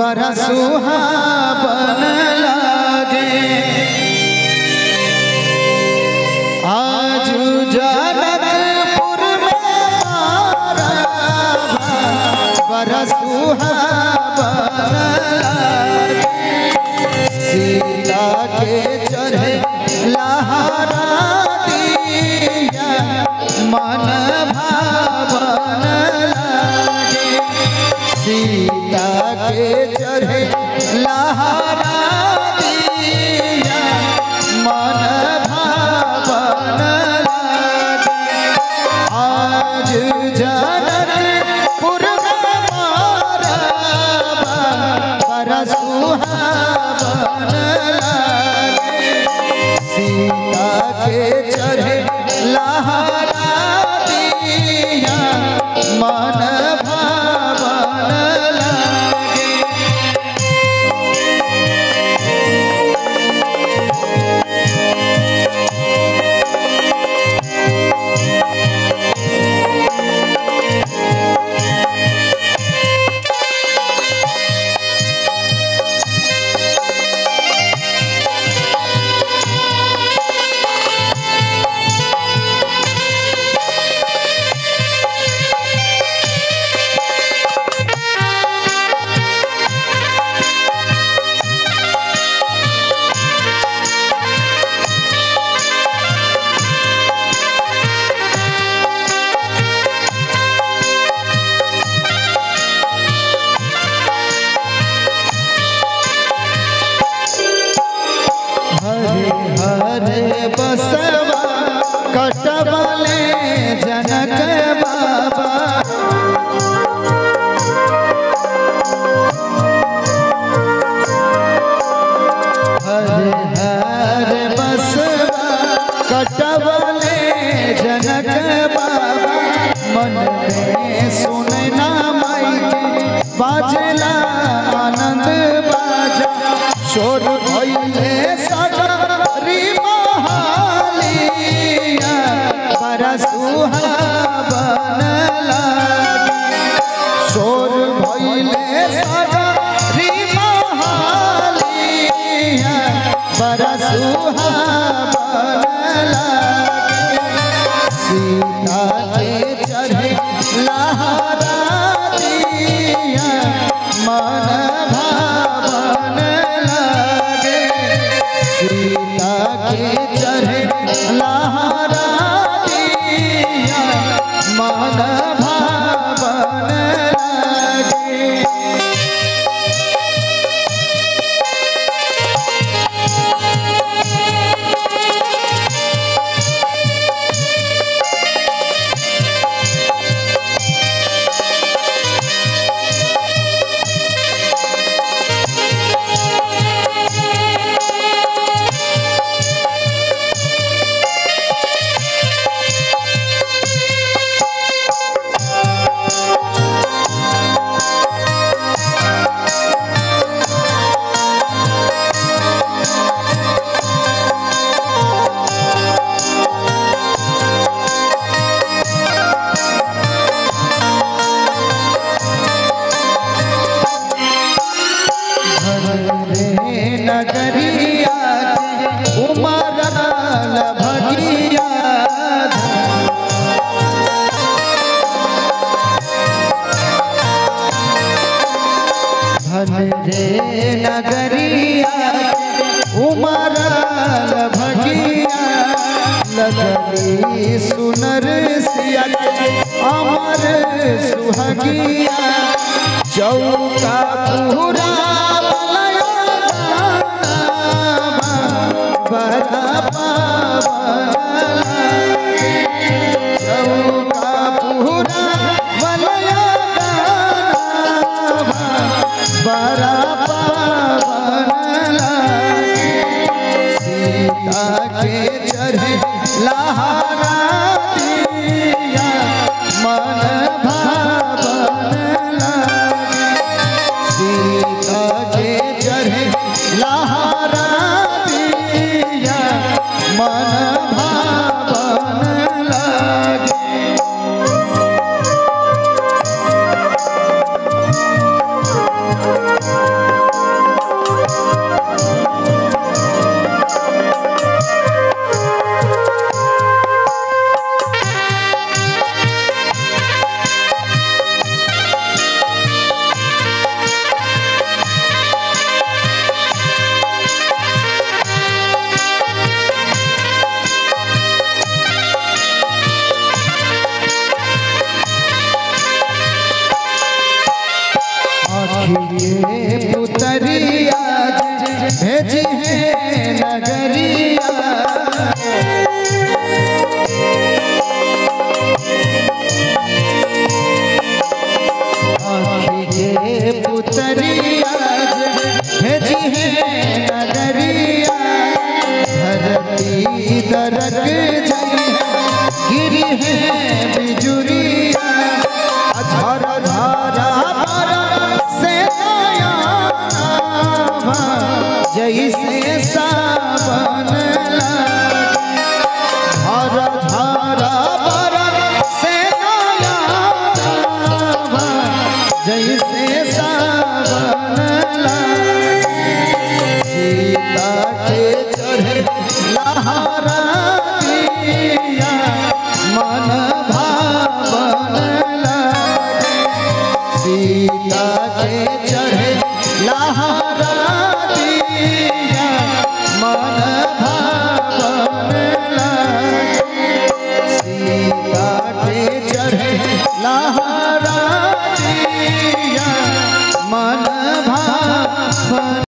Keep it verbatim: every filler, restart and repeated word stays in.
बरसुहा बन लागे आज जनकपुर में तारा बरसुहा बन लागे सीता के चरण लहरा दिया मन भावन लागे सीता के चरण लहरा दिया मन भावन लागे आज जनकपुर में तारा बरसुहा बन लागे सीता के चरण लहरा दिया मन कटबले जनक बाबा हर हर बसवा कटबले जनक बाबा मन में सुनना माई बाजला आनंद बाजा शोर भइले सगरी बरसुहा बन लागे शोर भइले सगरी महालिया बरसुहा बन लागे सीता के चढ़े लहरा दिया मन भावन लागे सीता के चढ़े लहरा मन भावन लागे नगरिया उमरल भगिया लगली सुनर सिया अमर सुहगिया चौका पूरा बड़ा पावन चौका पूरा बड़ा पावन लागे सीता के चढ़े लहरा दिया मन भावन लागे सीता जैसे सावन।